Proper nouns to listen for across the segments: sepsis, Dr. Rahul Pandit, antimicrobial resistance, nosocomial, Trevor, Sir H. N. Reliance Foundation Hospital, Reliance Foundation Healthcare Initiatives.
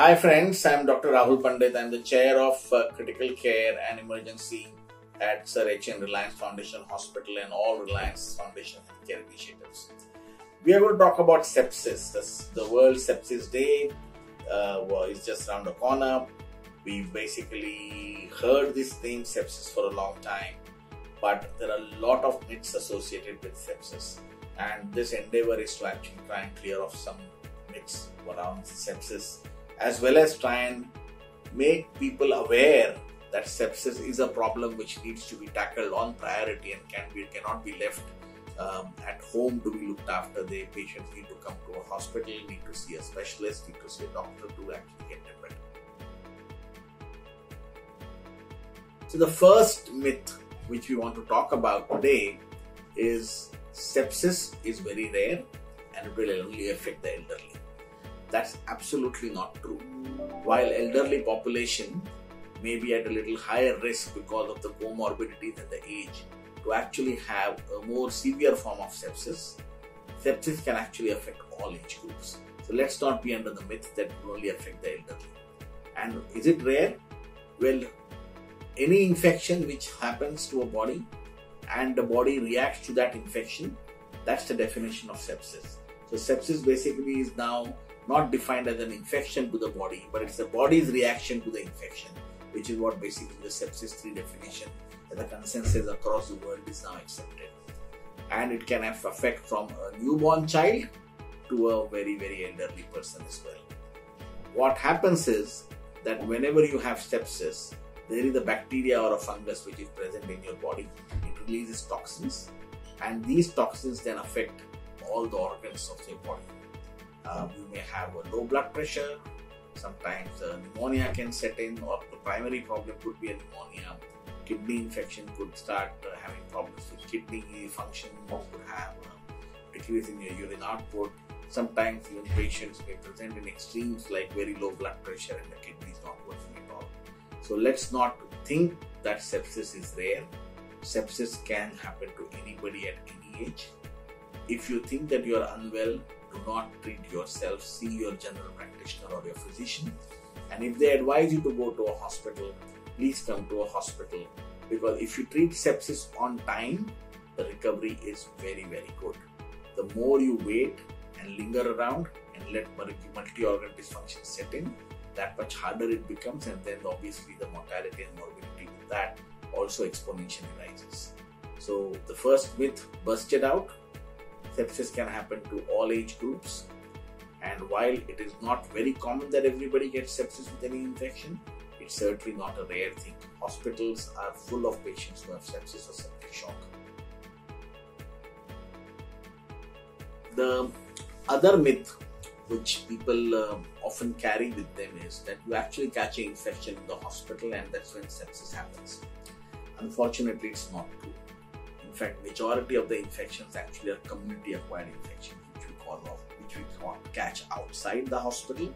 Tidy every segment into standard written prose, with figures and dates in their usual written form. Hi friends, I am Dr. Rahul Pandit. I am the Chair of Critical Care and Emergency at Sir H. N. Reliance Foundation Hospital and all Reliance Foundation Healthcare Initiatives. We are going to talk about sepsis. The World Sepsis Day is just around the corner. We basically heard this name sepsis for a long time, but there are a lot of myths associated with sepsis, and this endeavor is to actually try and clear off some myths around sepsis, as well as try and make people aware that sepsis is a problem which needs to be tackled on priority and cannot be left at home to be looked after. The patients need to come to a hospital, need to see a specialist, need to see a doctor to actually get them better. So the first myth which we want to talk about today is sepsis is very rare and it will only affect the elderly. That's absolutely not true. While elderly population may be at a little higher risk because of the comorbidities and the age to actually have a more severe form of sepsis, sepsis can actually affect all age groups. So let's not be under the myth that it will only affect the elderly. And is it rare? Well, any infection which happens to a body and the body reacts to that infection, that's the definition of sepsis. So sepsis basically is now not defined as an infection to the body, but it's the body's reaction to the infection, which is what basically the sepsis 3 definition that the consensus across the world is now accepted. And it can affect from a newborn child to a very, very elderly person as well. What happens is that whenever you have sepsis, there is a bacteria or a fungus which is present in your body. It releases toxins, and these toxins then affect all the organs of your body. You may have a low blood pressure. Sometimes pneumonia can set in, or the primary problem could be a pneumonia. Kidney infection could start having problems with kidney function. You could have decrease in your urine output. Sometimes even patients may present in extremes like very low blood pressure and the kidney is not working at all. So let's not think that sepsis is rare. Sepsis can happen to anybody at any age. If you think that you are unwell, do not treat yourself. See your general practitioner or your physician. And if they advise you to go to a hospital, please come to a hospital, because if you treat sepsis on time, the recovery is very, very good. The more you wait and linger around and let multi-organ dysfunction set in, that much harder it becomes, and then obviously the mortality and morbidity with that also exponentially rises. So the first myth busted out. Sepsis can happen to all age groups, and while it is not very common that everybody gets sepsis with any infection, it's certainly not a rare thing. Hospitals are full of patients who have sepsis or septic shock. The other myth which people often carry with them is that you actually catch an infection in the hospital and that's when sepsis happens. Unfortunately, it's not true. In fact, majority of the infections actually are community-acquired infections, which we catch outside the hospital.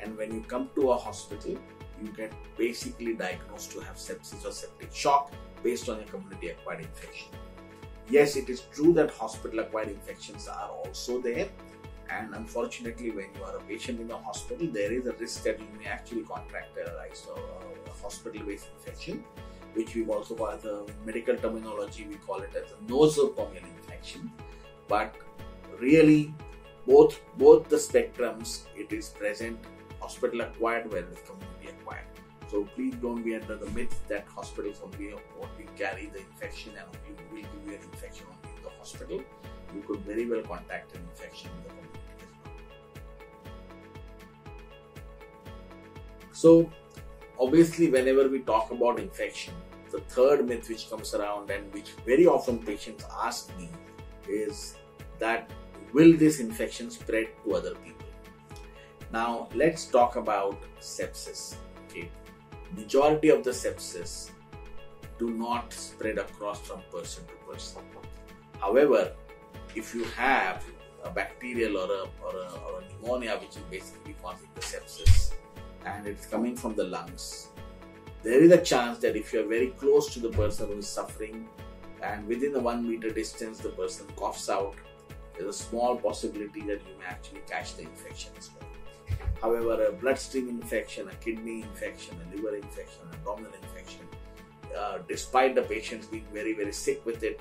And when you come to a hospital, you get basically diagnosed to have sepsis or septic shock based on a community-acquired infection. Yes, it is true that hospital-acquired infections are also there. And unfortunately, when you are a patient in a hospital, there is a risk that you may actually contract a hospital-based infection, which we also call as a medical terminology, we call it as a nosocomial infection. But really, both the spectrums, it is present hospital-acquired where it is community-acquired. So please don't be under the myth that hospitals only carry the infection and only will give you an infection only in the hospital. You could very well contract an infection in the community as well. So obviously, whenever we talk about infection, the third myth which comes around and which very often patients ask me is that will this infection spread to other people? Now let's talk about sepsis. Okay, majority of the sepsis do not spread across from person to person. However, if you have a bacterial or a pneumonia which is basically causing the sepsis, and it's coming from the lungs, there is a chance that if you're very close to the person who is suffering and within the 1 meter distance the person coughs out, there's a small possibility that you may actually catch the infection as well. However, a bloodstream infection, a kidney infection, a liver infection, an abdominal infection, despite the patient being very, very sick with it,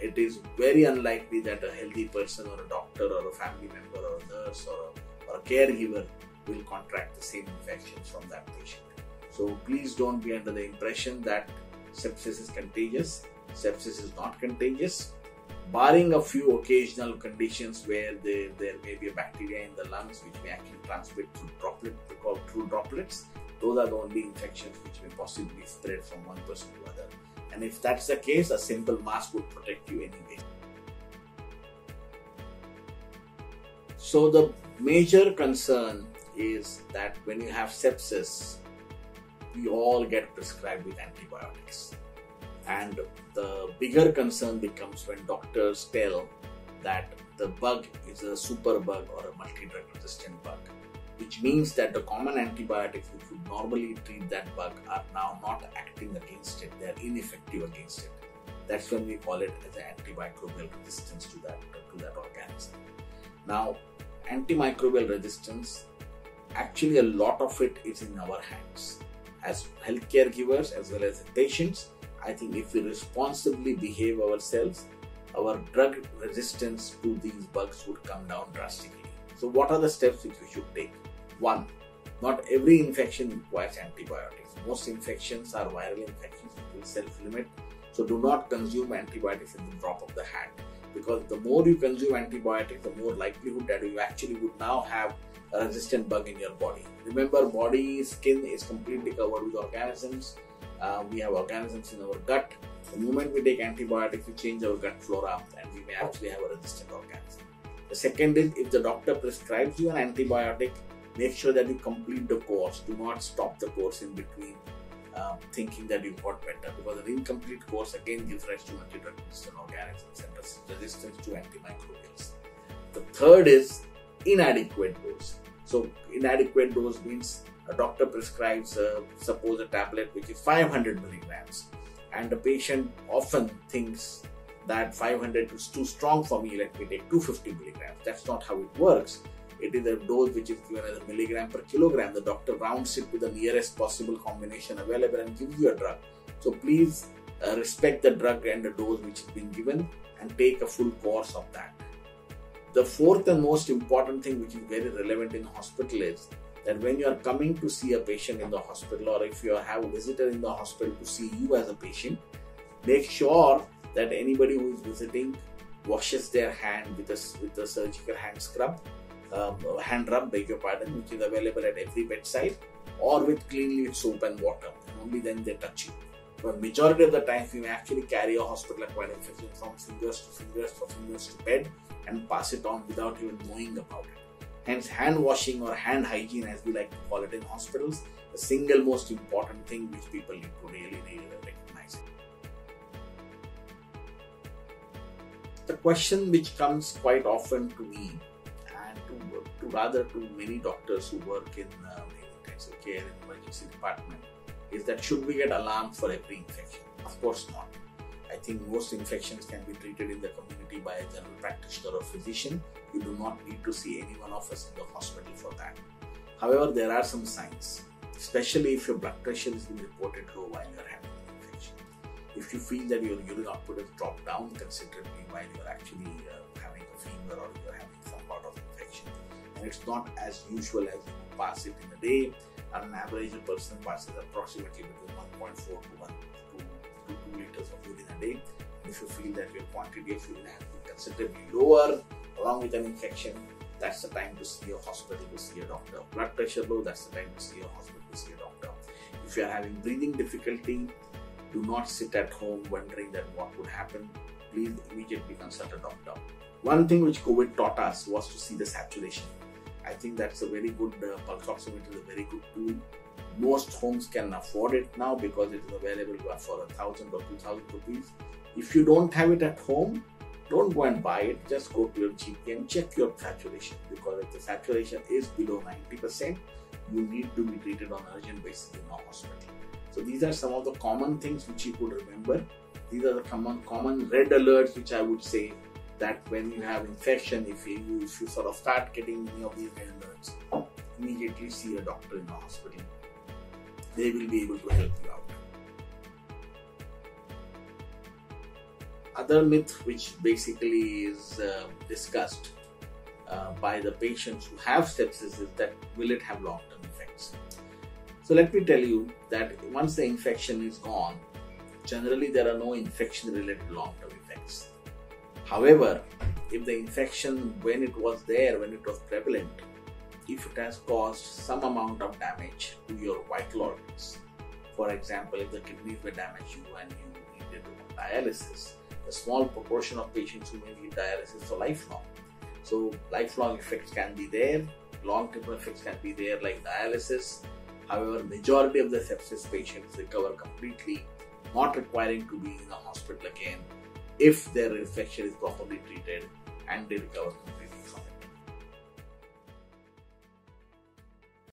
it is very unlikely that a healthy person or a doctor or a family member or a nurse or a caregiver will contract the same infections from that patient. So please don't be under the impression that sepsis is contagious. Sepsis is not contagious. Barring a few occasional conditions where there may be a bacteria in the lungs which may actually transmit through droplets, those are the only infections which may possibly spread from one person to another. And if that's the case, a simple mask would protect you anyway. So the major concern is that when you have sepsis, we all get prescribed with antibiotics. And the bigger concern becomes when doctors tell that the bug is a super bug or a multi-drug resistant bug, which means that the common antibiotics which would normally treat that bug are now not acting against it, they are ineffective against it. That's when we call it as an antimicrobial resistance to that organism. Now, antimicrobial resistance, actually a lot of it is in our hands. As healthcare givers as well as patients, I think if we responsibly behave ourselves, our drug resistance to these bugs would come down drastically. So what are the steps which we should take? 1. Not every infection requires antibiotics. Most infections are viral infections which will self-limit. So do not consume antibiotics at the drop of the hat, because the more you consume antibiotics, the more likelihood that you actually would now have a resistant bug in your body. Remember, body, skin is completely covered with organisms. We have organisms in our gut. The moment we take antibiotics, we change our gut flora and we may actually have a resistant organism. The second is, if the doctor prescribes you an antibiotic, make sure that you complete the course. Do not stop the course in between thinking that you got better, because an incomplete course again gives rise to multi-drug resistant organisms and resistance to antimicrobials. The third is inadequate dose. So inadequate dose means a doctor prescribes, suppose, a tablet which is 500 milligrams, and the patient often thinks that 500 is too strong for me, let me take 250 milligrams. That's not how it works. It is a dose which is given as a milligram per kilogram. The doctor rounds it to the nearest possible combination available and gives you a drug. So please respect the drug and the dose which has been given and take a full course of that. The fourth and most important thing, which is very relevant in hospital, is that when you are coming to see a patient in the hospital, or if you have a visitor in the hospital to see you as a patient, make sure that anybody who is visiting washes their hand with a surgical hand scrub, hand rub, beg your pardon, which is available at every bedside, or with cleanly soap and water, and only then they touch you. But majority of the time, we may actually carry a hospital-acquired infection from fingers to fingers, from fingers to bed, and pass it on without even knowing about it. Hence, hand washing or hand hygiene, as we like to call it in hospitals, the single most important thing which people need to really recognize. The question which comes quite often to me, and to many doctors who work in intensive care and emergency department, is that should we get alarmed for every infection? Of course not. I think most infections can be treated in the community by a general practitioner or physician. You do not need to see any one of us in the hospital for that. However, there are some signs, especially if your blood pressure is being reported low while you are having an infection. If you feel that your urine output has dropped down considerably while you are actually having a fever, or you are having some sort of infection, and it's not as usual as you pass it in a day. On an average, a person passes approximately between 1.4 to 1 to 2 liters of urine a day. If you feel that your quantity of urine has been considerably lower along with an infection, that's the time to see a hospital, to see a doctor. Blood pressure low, that's the time to see a hospital, to see a doctor. If you are having breathing difficulty, do not sit at home wondering that what would happen. Please immediately consult a doctor. One thing which COVID taught us was to see the saturation. I think that's a very good, pulse oximeter is a very good tool. Most homes can afford it now because it is available for 1,000 or 2,000 rupees. If you don't have it at home, don't go and buy it. Just go to your GP and check your saturation, because if the saturation is below 90%, you need to be treated on an urgent basis in a hospital. So these are some of the common things which you could remember. These are the common red alerts which I would say that when you have infection, if you sort of start getting any of these red alerts, immediately see a doctor in the hospital. They will be able to help you out. Other myth which basically is discussed by the patients who have sepsis is that will it have long-term effects. So let me tell you that once the infection is gone, generally there are no infection-related long-term effects. However, if the infection, when it was there, when it was prevalent, if it has caused some amount of damage to your vital organs, for example, if the kidneys were damaged and you needed dialysis, a small proportion of patients who may need dialysis for lifelong. So lifelong effects can be there, long-term effects can be there like dialysis. However, majority of the sepsis patients recover completely, not requiring to be in the hospital again if their infection is properly treated and they recover